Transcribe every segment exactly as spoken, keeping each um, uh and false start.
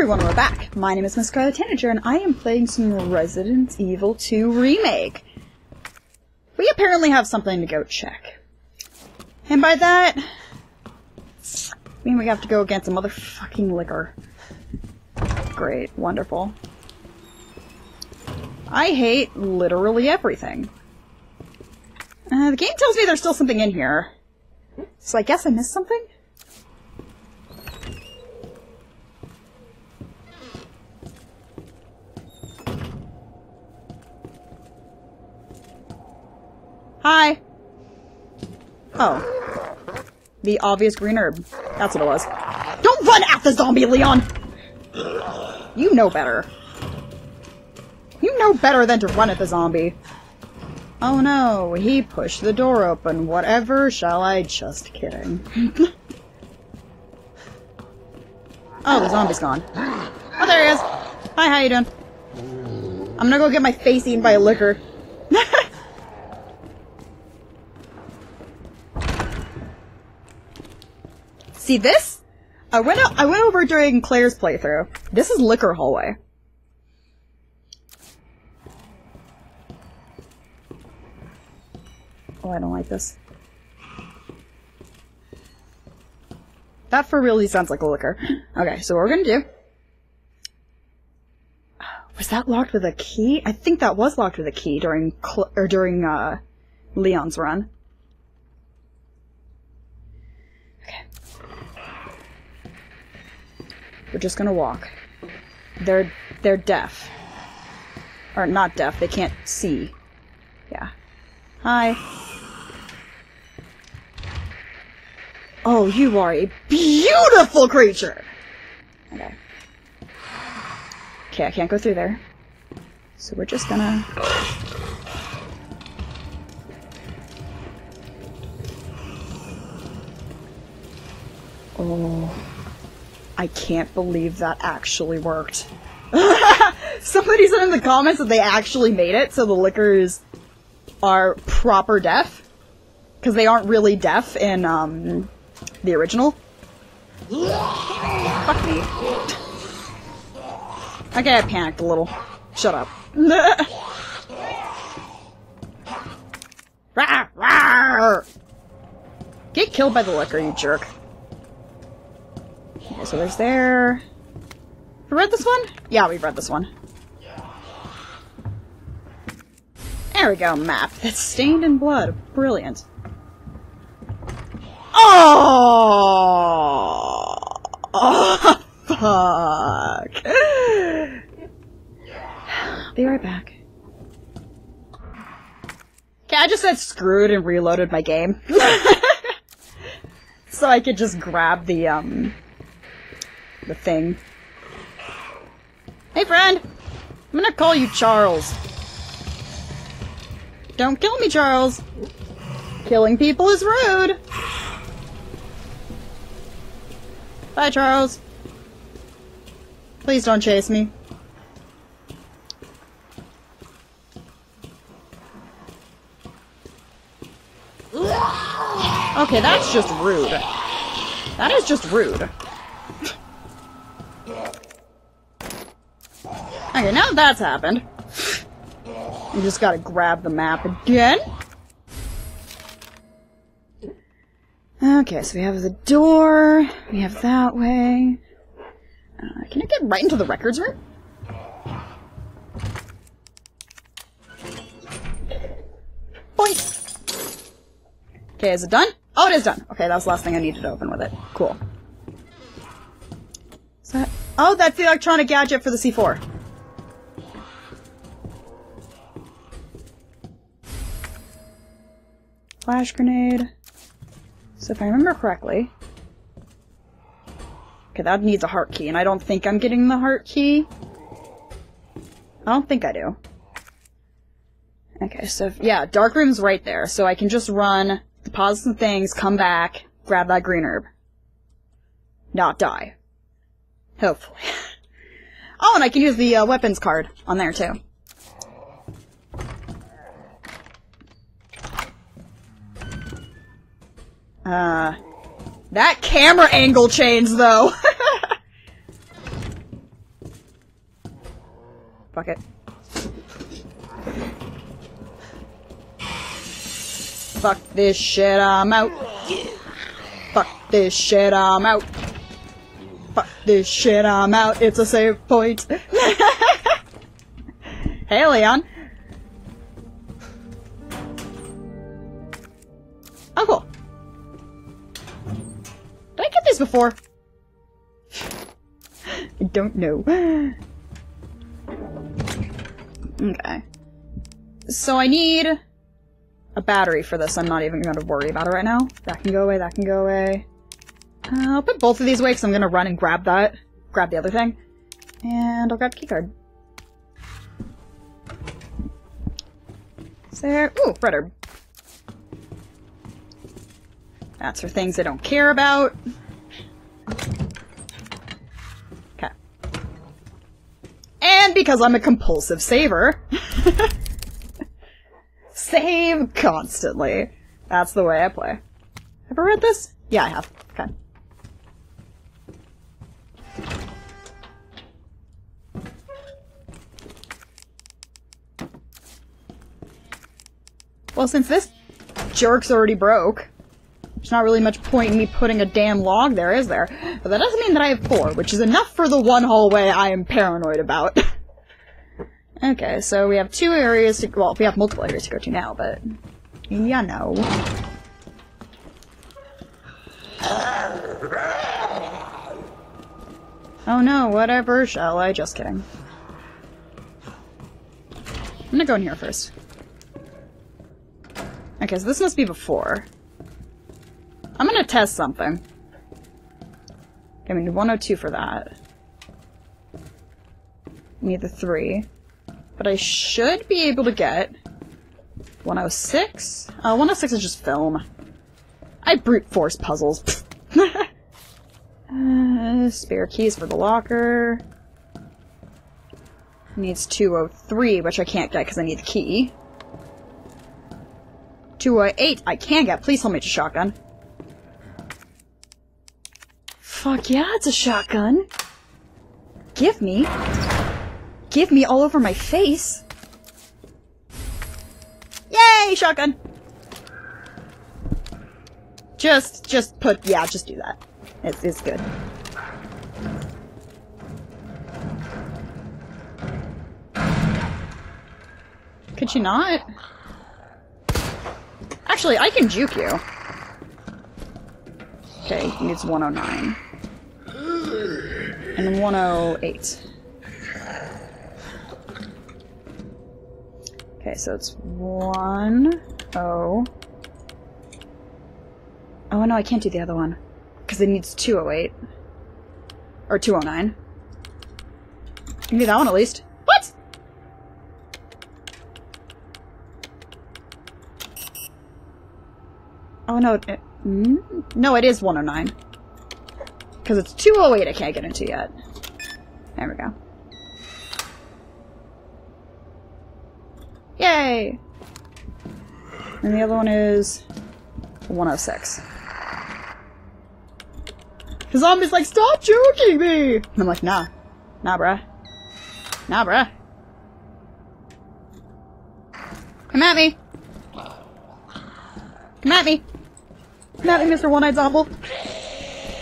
everyone, we're back! My name is Miss Scarlet Tanager, and I am playing some Resident Evil two Remake. We apparently have something to go check. And by that, I mean we have to go against a motherfucking liquor. Great, wonderful. I hate literally everything. Uh, the game tells me there's still something in here. So I guess I missed something? Hi! Oh. The obvious green herb. That's what it was. Don't run at the zombie, Leon! You know better. You know better than to run at the zombie. Oh no, he pushed the door open. Whatever shall I? Just kidding. Oh, the zombie's gone. Oh, there he is! Hi, how you doing? I'm gonna go get my face eaten by a liquor. See this? I went out, I went over during Claire's playthrough. This is liquor hallway. Oh, I don't like this. That for really sounds like a liquor. Okay, so what we're gonna do... Was that locked with a key? I think that was locked with a key during Cl- or during uh, Leon's run. We're just gonna walk. They're they're deaf. Or not deaf, they can't see. Yeah. Hi. Oh, you are a beautiful creature! Okay. Okay, I can't go through there. So we're just gonna... Oh... I can't believe that actually worked. Somebody said in the comments that they actually made it, so the liquors are proper deaf. Because they aren't really deaf in, um, the original. Fuck me. Okay, I panicked a little. Shut up. Get killed by the liquor, you jerk. Okay, so there's there. We read this one? Yeah, we've read this one. There we go, map. That's stained in blood. Brilliant. Oh, oh fuck. Be right back. Okay, I just said screwed and reloaded my game. So I could just grab the, um... the thing. Hey friend! I'm gonna call you Charles. Don't kill me, Charles! Killing people is rude! Bye, Charles. Please don't chase me. Okay, that's just rude. That is just rude. Okay, now that's happened. You just gotta grab the map again. Okay, so we have the door. We have that way. Uh, can I get right into the records room? Boink! Okay, is it done? Oh, it is done! Okay, that was the last thing I needed to open with it. Cool. Is that... Oh, that's the electronic gadget for the C four. Flash grenade. So if I remember correctly... Okay, that needs a heart key, and I don't think I'm getting the heart key. I don't think I do. Okay, so if, yeah, dark room's right there, so I can just run, deposit some things, come back, grab that green herb. Not die. Hopefully. Oh, and I can use the uh, weapons card on there, too. Uh, that camera angle changed, though! Fuck it. Fuck this shit, I'm out. Fuck this shit, I'm out. Fuck this shit, I'm out. It's a save point. Hey, Leon. Oh, cool. Did I get these before? I don't know. Okay. So I need a battery for this. I'm not even gonna worry about it right now. That can go away, that can go away. Uh, I'll put both of these away because I'm gonna run and grab that. Grab the other thing. And I'll grab the keycard. Is there? Ooh, red herb. That's for things I don't care about. Okay. And because I'm a compulsive saver. Save constantly. That's the way I play. Have I read this? Yeah, I have. Okay. Well, since this jerk's already broke, there's not really much point in me putting a damn log there, is there? But that doesn't mean that I have four, which is enough for the one hallway I am paranoid about. Okay, so we have two areas to go- well, we have multiple areas to go to now, but... yeah, no. Oh no, whatever shall I? Just kidding. I'm gonna go in here first. Okay, so this must be before. I'm gonna test something. Okay, we need one oh two for that. We need the three. But I should be able to get one oh six? Uh, one oh six is just film. I brute force puzzles. uh, spare keys for the locker. Needs two oh three, which I can't get because I need the key. two oh eight, I can get. Please tell me it's a shotgun. Fuck yeah, it's a shotgun. Give me. Give me all over my face! Yay! Shotgun! Just, just put, yeah, just do that. It's, it's good. Could you not? Actually, I can juke you. Okay, he needs one oh nine. And one oh eight. Okay, so it's one, oh. Oh no, I can't do the other one. Because it needs two oh eight. Or two oh nine. You can do that one at least. What?! Oh no, it, mm? No, it is one oh nine. Because it's two oh eight I can't get into yet. There we go. Yay! And the other one is one oh six. The zombie's like, stop joking me! And I'm like, nah. Nah, bruh. Nah, bruh. Come at me! Come at me! Come at me, Mister One-Eyed Zombie!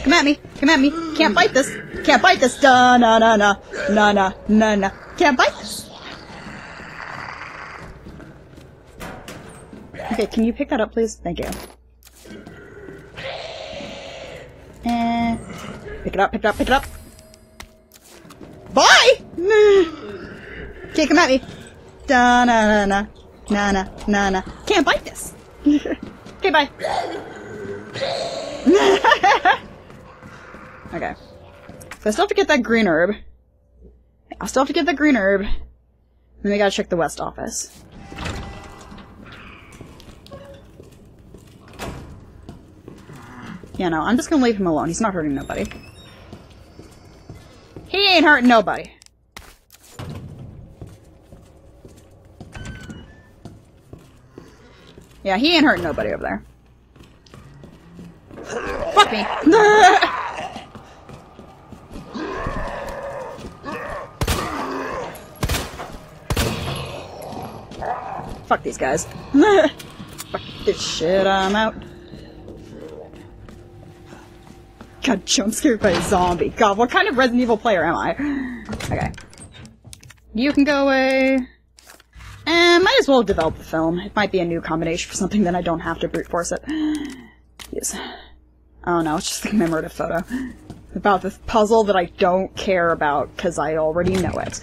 Come at me! Come at me! Can't bite this! Can't bite this! Da na na na! Na na na na! Can't bite this! Okay, can you pick that up, please? Thank you. Eh. Pick it up, pick it up, pick it up! Bye! Can't come at me! Da-na-na-na. Na-na-na-na. Can't bite this! Okay, bye! Okay. So I still have to get that green herb. I still have to get that green herb. Then we gotta check the West office. Yeah, no, I'm just gonna leave him alone. He's not hurting nobody. He ain't hurting nobody. Yeah, he ain't hurting nobody over there. Fuck me! Fuck these guys. Fuck this shit, I'm out. God, jump scared by a zombie. God, what kind of Resident Evil player am I? Okay. You can go away. And might as well develop the film. It might be a new combination for something, then I don't have to brute force it. Yes. Oh no, it's just a commemorative photo. About this puzzle that I don't care about, because I already know it.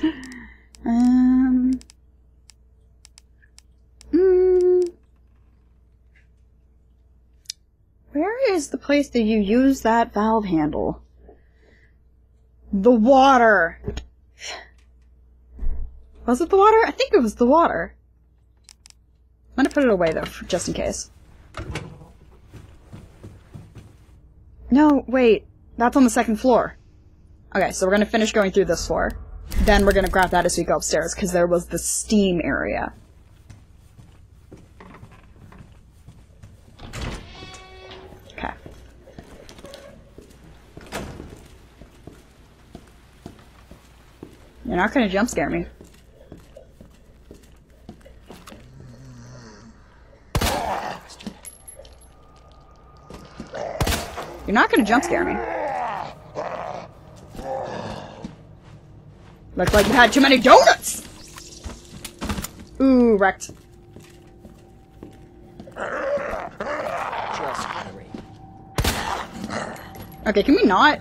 Um... Mm. Where is the place that you use that valve handle? The water! Was it the water? I think it was the water. I'm gonna put it away, though, for just in case. No, wait. That's on the second floor. Okay, so we're gonna finish going through this floor. Then we're gonna grab that as we go upstairs, because there was the steam area. Okay. You're not gonna jump scare me. You're not gonna jump scare me. Looked like you had too many donuts! Ooh, wrecked. Okay, can we not?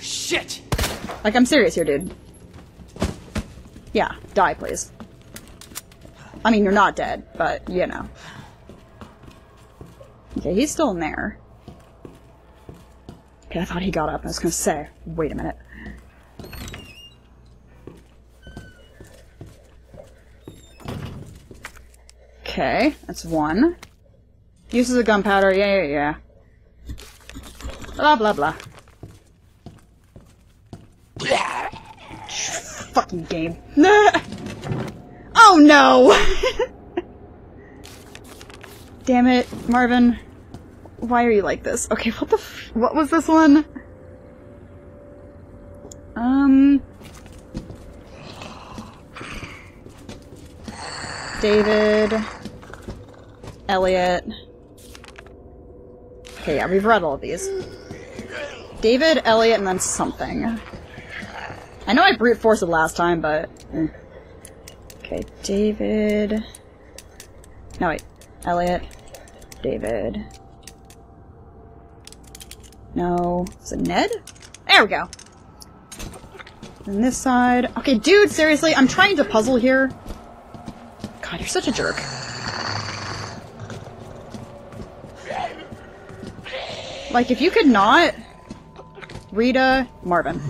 Shit! Like, I'm serious here, dude. Yeah, die, please. I mean, you're not dead, but, you know. Okay, he's still in there. Okay, I thought he got up. I was gonna say, wait a minute. Okay, that's one. Uses of gunpowder, yeah, yeah, yeah. Blah, blah, blah. Fucking game. Oh no! Damn it, Marvin. Why are you like this? Okay, what the f- what was this one? Um... David... Elliot... Okay, yeah, we've read all of these. David, Elliot, and then something. I know I brute forced it last time, but... Eh. Okay, David... No, wait. Elliot. David. No. Is it Ned? There we go! And this side... Okay, dude, seriously, I'm trying to puzzle here. God, you're such a jerk. Like, if you could not... Rita... Marvin.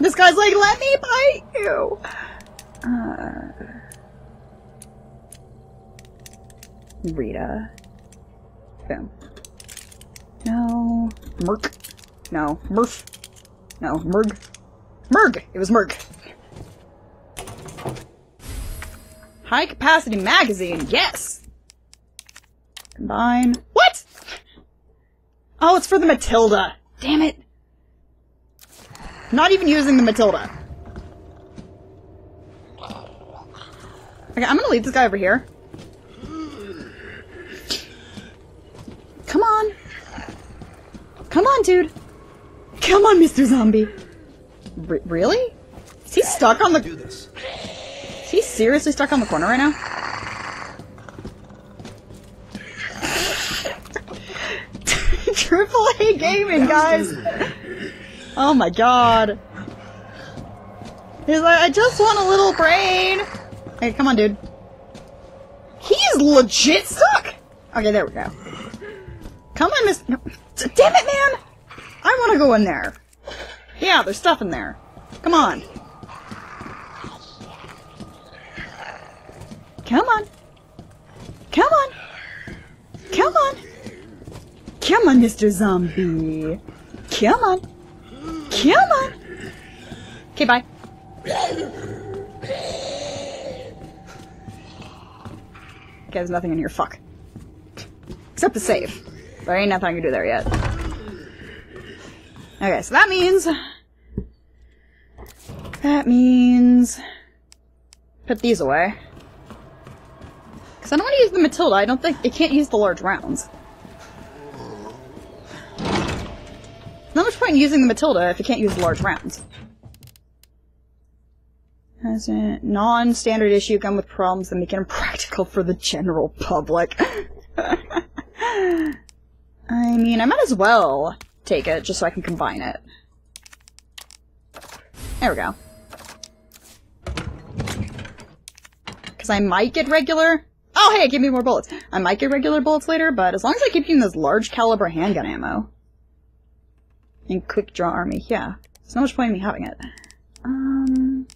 This guy's like, let me bite you! Uh, Rita. Boom. No. Merg. No. Murph. No. Merg. Merg! It was Merg. High capacity magazine. Yes! Combine. What?! Oh, it's for the Matilda. Damn it. Not even using the Matilda. Okay, I'm gonna leave this guy over here. Come on. Come on, dude. Come on, Mister Zombie. R really? Is he stuck on the... Is he seriously stuck on the corner right now? Triple A gaming, guys. Oh my god. He's like, I just want a little brain! Okay, come on, dude. He's legit stuck! Okay, there we go. Come on, Miss- no. Damn it, man! I wanna go in there. Yeah, there's stuff in there. Come on. Come on. Come on. Come on. Come on, Mister Zombie. Come on. Come on! Okay, bye. Okay, there's nothing in here. Fuck. Except the save. There ain't nothing I can do there yet. Okay, so that means... That means... Put these away. Because I don't want to use the Matilda. I don't think... It can't use the large rounds. Not much point in using the Matilda if you can't use the large rounds. As a non-standard issue gun with problems that make it impractical for the general public. I mean, I might as well take it, just so I can combine it. There we go. Because I might get regular... Oh, hey, give me more bullets! I might get regular bullets later, but as long as I keep using this large caliber handgun ammo. And quick draw army, yeah. There's not much point in me having it. Um...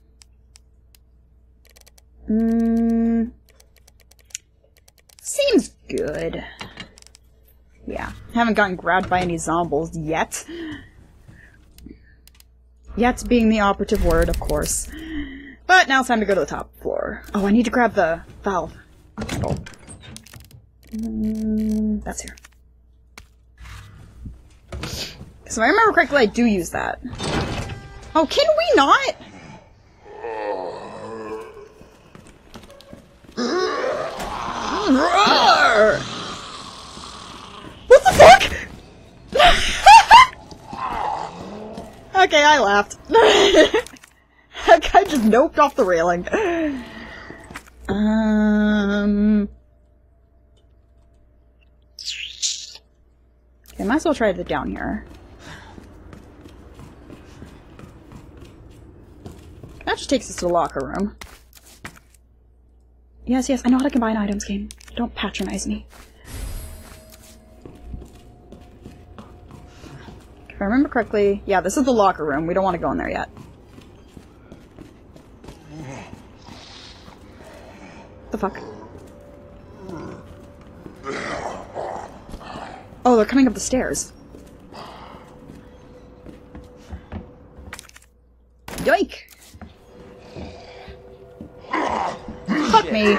Mmm... Seems good. Yeah. Haven't gotten grabbed by any zombies yet. Yet being the operative word, of course. But now it's time to go to the top floor. Oh, I need to grab the valve handle. Mm, that's here. So if I remember correctly, I do use that. Oh, can we not? Roar! What the fuck? Okay, I laughed. That guy just noped off the railing. Um... Okay, might as well try the down here. That just takes us to the locker room. Yes, yes, I know how to combine items, game. Don't patronize me. If I remember correctly... Yeah, this is the locker room. We don't want to go in there yet. The fuck? Oh, they're coming up the stairs. Yoink! Fuck me!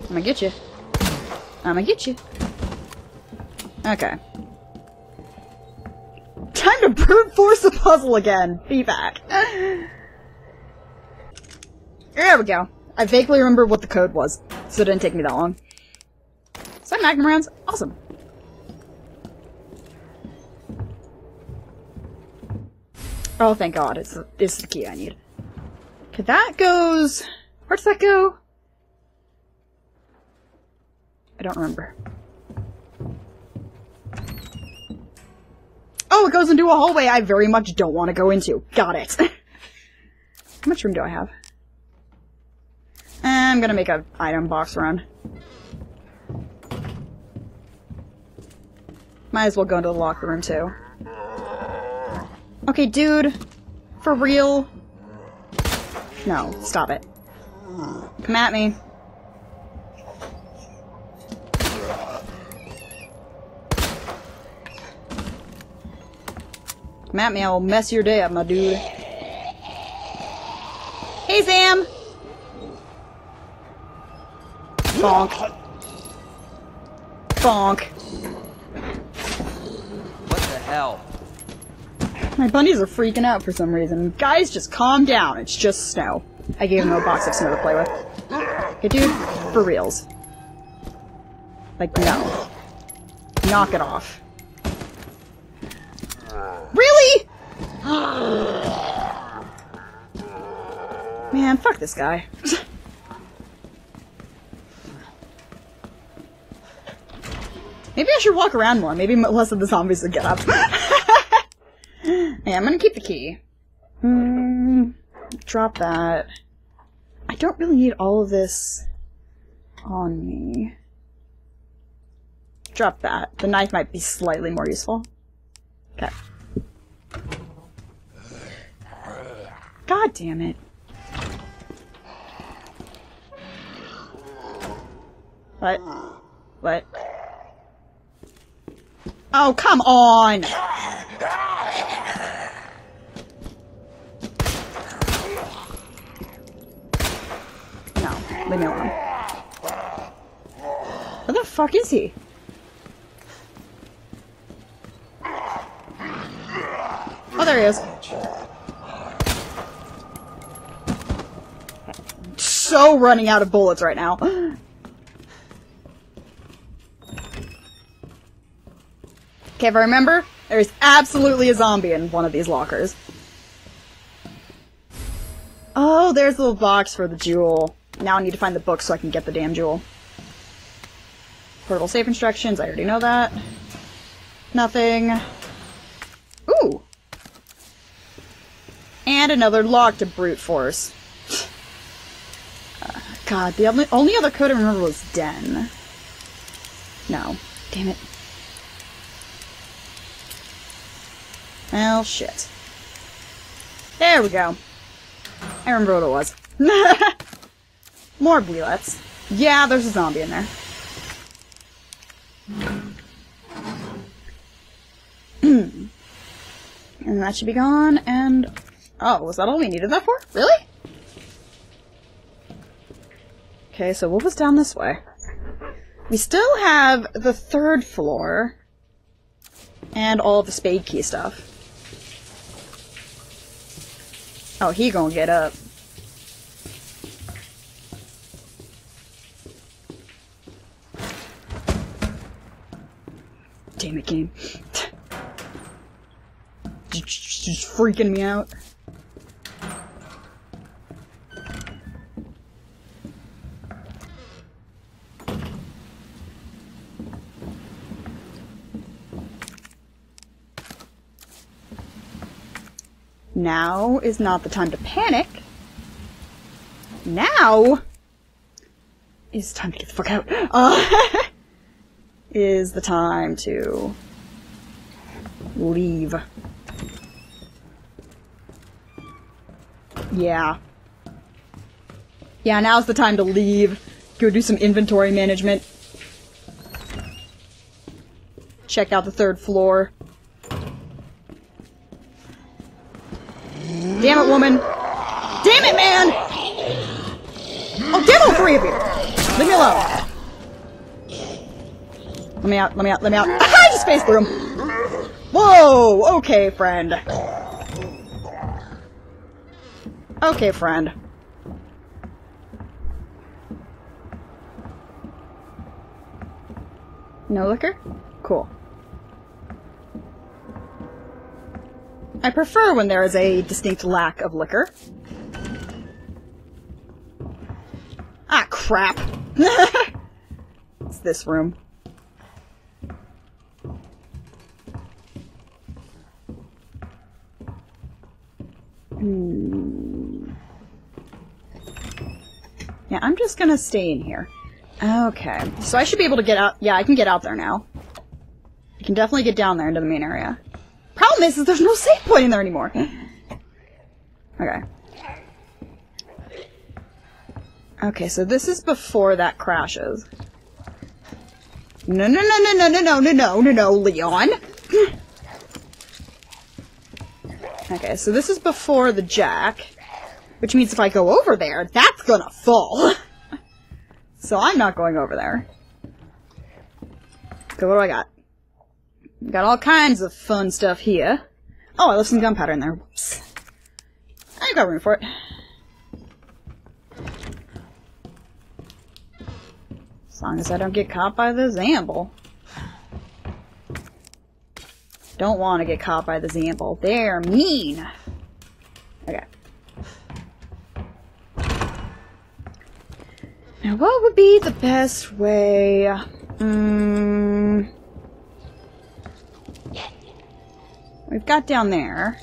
I'm gonna get you. I'm gonna get you. Okay. Time to brute force the puzzle again. Be back. There we go. I vaguely remember what the code was, so it didn't take me that long. Is that magnum rounds? Awesome. Oh, thank God. It's, it's the key I need. Okay, that goes... Where does that go? I don't remember. Oh, it goes into a hallway I very much don't want to go into. Got it. How much room do I have? I'm gonna make an item box run. Might as well go into the locker room, too. Okay, dude. For real? No, stop it. Come at me. Come at me, I will mess your day up, my dude. Hey, Sam! Bonk. Bonk. What the hell? My bunnies are freaking out for some reason. Guys, just calm down. It's just snow. I gave them a box of snow to play with. Okay, dude, for reals. Like, no. Knock it off. Really?! Man, fuck this guy. Maybe I should walk around more. Maybe less of the zombies would get up. Yeah, I'm gonna keep the key. Mm, drop that. I don't really need all of this on me. Drop that. The knife might be slightly more useful. Okay. God damn it. What? What? Oh, come on! No, leave me alone. Where the fuck is he? there he is. So running out of bullets right now. Okay, if I remember, there is absolutely a zombie in one of these lockers. Oh, there's the little box for the jewel. Now I need to find the book so I can get the damn jewel. Portable safe instructions, I already know that. Nothing. Ooh! And another lock to brute force. God, the only, only other code I remember was den. No. Damn it. Well, shit. There we go. I remember what it was. More bleelets. Yeah, there's a zombie in there. And that should be gone, and... Oh, was that all we needed that for? Really? Okay, so what was down this way? We still have the third floor and all the spade key stuff. Oh, he gonna get up. Damn it, game. Just freaking me out. Now is not the time to panic. Now is time to get the fuck out. Uh, is the time to leave. Yeah. Yeah, now's the time to leave. Go do some inventory management. Check out the third floor. Damn it, woman! Damn it, man! Oh, damn all three of you! Leave me alone! Let me out, let me out, let me out. Ah, I just face through him! Whoa! Okay, friend. Okay, friend. No liquor? Cool. I prefer when there is a distinct lack of liquor. Ah, crap! It's this room. Hmm. Yeah, I'm just gonna stay in here. Okay, so I should be able to get out- yeah, I can get out there now. I can definitely get down there into the main area. Problem is, is there's no save point in there anymore. Okay. Okay, so this is before that crashes. No, no, no, no, no, no, no, no, no, no, no, Leon! Okay, so this is before the jack, which means if I go over there, that's gonna fall. So I'm not going over there. So what do I got? Got all kinds of fun stuff here. Oh, I left some gunpowder in there. Whoops. I ain't got room for it. As long as I don't get caught by the Zamble. Don't want to get caught by the Zamble. They're mean. Okay. Now, what would be the best way? Mmm... We've got down there.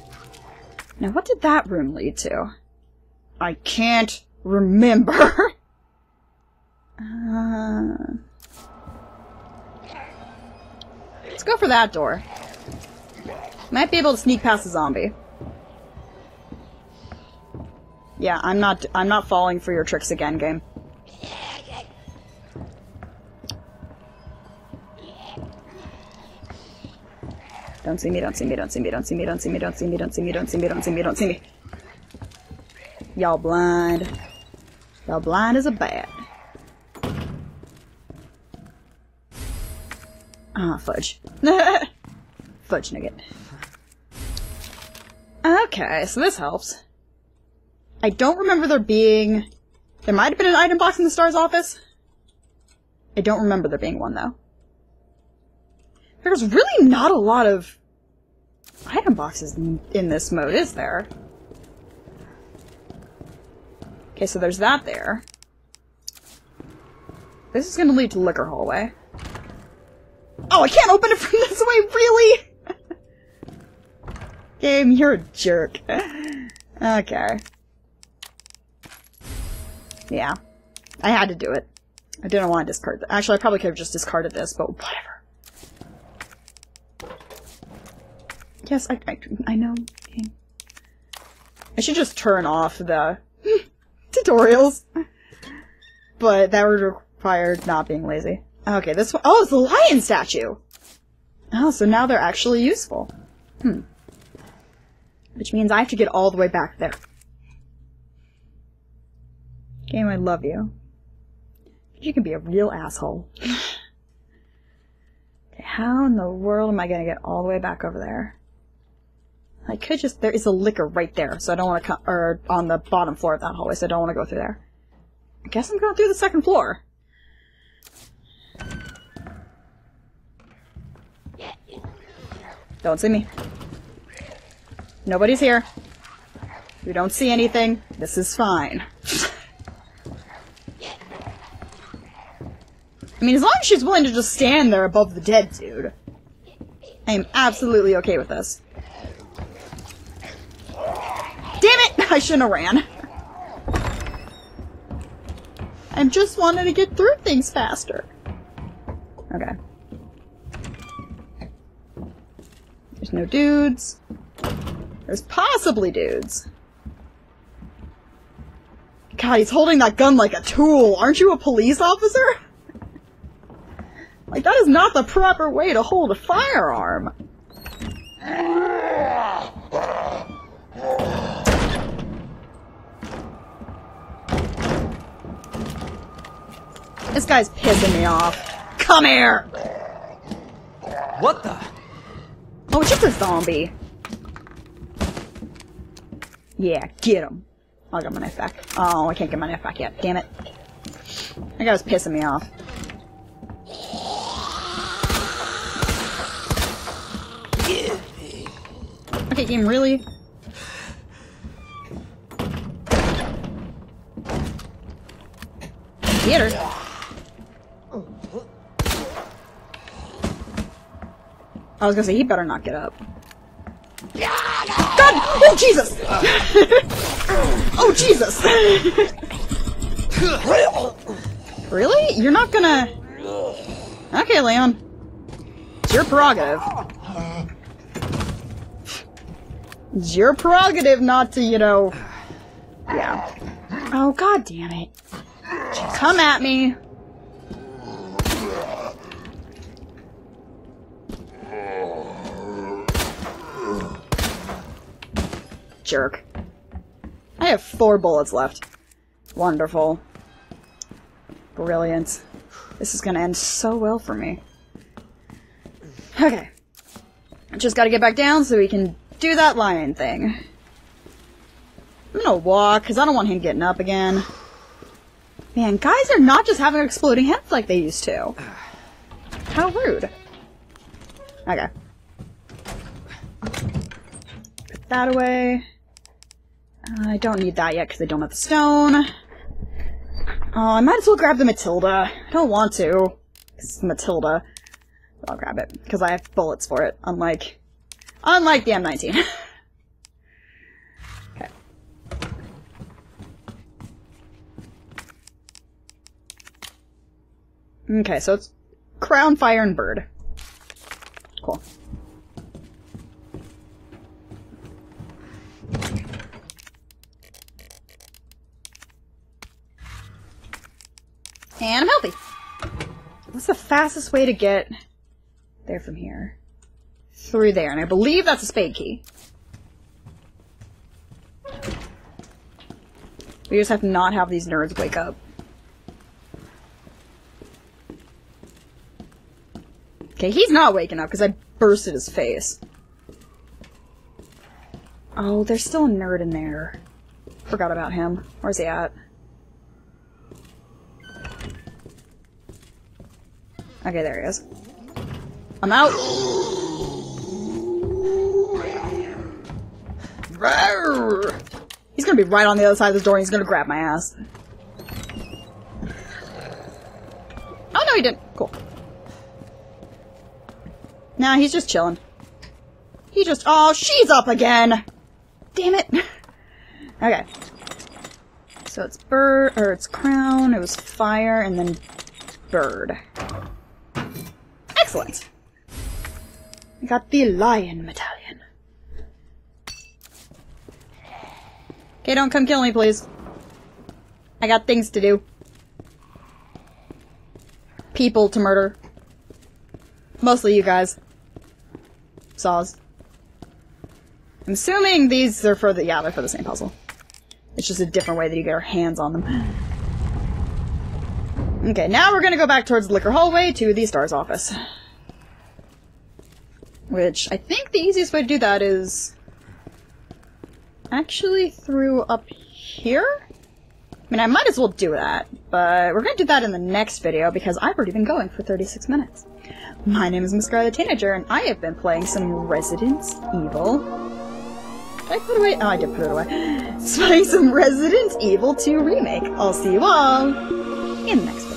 Now, what did that room lead to? I can't remember. uh, let's go for that door. Might be able to sneak past a zombie. Yeah, I'm not. I'm not falling for your tricks again, game. Don't see me, don't see me, don't see me, don't see me, don't see me, don't see me, don't see me, don't see me, don't see me, don't see me. Y'all blind. Y'all blind as a bat. Ah, fudge. Fudge nugget. Okay, so this helps. I don't remember there being... There might have been an item box in the Star's office. I don't remember there being one, though. There's really not a lot of item boxes in this mode, is there? Okay, so there's that there. This is gonna lead to liquor hallway. Oh, I can't open it from this way, really? Game, you're a jerk. Okay. Yeah. I had to do it. I didn't want to discard that. Actually, I probably could have just discarded this, but whatever. Yes, I, I, I know. I should just turn off the tutorials. But that would require not being lazy. Okay, this one. Oh, it's the lion statue! Oh, so now they're actually useful. Hmm. Which means I have to get all the way back there. Game, I love you. But you can be a real asshole. Okay, how in the world am I gonna get all the way back over there? I could just... There is a liquor right there, so I don't want to come... Or on the bottom floor of that hallway, so I don't want to go through there. I guess I'm going through the second floor. Don't see me. Nobody's here. We don't see anything. This is fine. I mean, as long as she's willing to just stand there above the dead dude, I am absolutely okay with this. Damn it! I shouldn't have ran. I just wanted to get through things faster. Okay. There's no dudes. There's possibly dudes. God, he's holding that gun like a tool. Aren't you a police officer? Like, that is not the proper way to hold a firearm. This guy's pissing me off. Come here! What the? Oh, it's just a zombie. Yeah, get him. I'll get my knife back. Oh, I can't get my knife back yet. Damn it. That guy was pissing me off. Okay, game, really? Get her. I was gonna say, he better not get up. God! Oh, Jesus! Oh, Jesus! Really? You're not gonna... Okay, Leon. It's your prerogative. It's your prerogative not to, you know... Yeah. Oh, god damn it. Come at me! Jerk. I have four bullets left. Wonderful. Brilliant. This is gonna end so well for me. Okay. Just gotta get back down so we can do that lion thing. I'm gonna walk, because I don't want him getting up again. Man, guys are not just having exploding heads like they used to. How rude. Okay. Put that away. I don't need that yet because I don't have the stone. Oh, I might as well grab the Matilda. I don't want to. It's Matilda. But I'll grab it because I have bullets for it. Unlike, unlike the M nineteen. Okay. Okay, so it's Crown, Fire, and Bird. Cool. And I'm healthy! What's the fastest way to get there from here? Through there, and I believe that's a spade key. We just have to not have these nerds wake up. Okay, he's not waking up because I bursted his face. Oh, there's still a nerd in there. Forgot about him. Where's he at? Okay, there he is. I'm out! He's gonna be right on the other side of this door and he's gonna grab my ass. Oh, no he didn't. Cool. Nah, he's just chilling. He just- Oh, she's up again! Damn it! Okay. So it's bird- or it's crown, it was fire, and then bird. Excellent! I got the lion medallion. Okay, don't come kill me, please. I got things to do. People to murder. Mostly you guys. Saws. I'm assuming these are for the- yeah, they're for the same puzzle. It's just a different way that you get our hands on them. Okay, now we're gonna go back towards the liquor hallway to the Star's office. Which, I think the easiest way to do that is... actually through up here? I mean, I might as well do that, but we're gonna do that in the next video because I've already been going for thirty-six minutes. My name is Miss Scarlet Tanager, and I have been playing some Resident Evil... Did I put it away? Oh, I did put it away. Playing some Resident Evil two Remake. I'll see you all in the next one.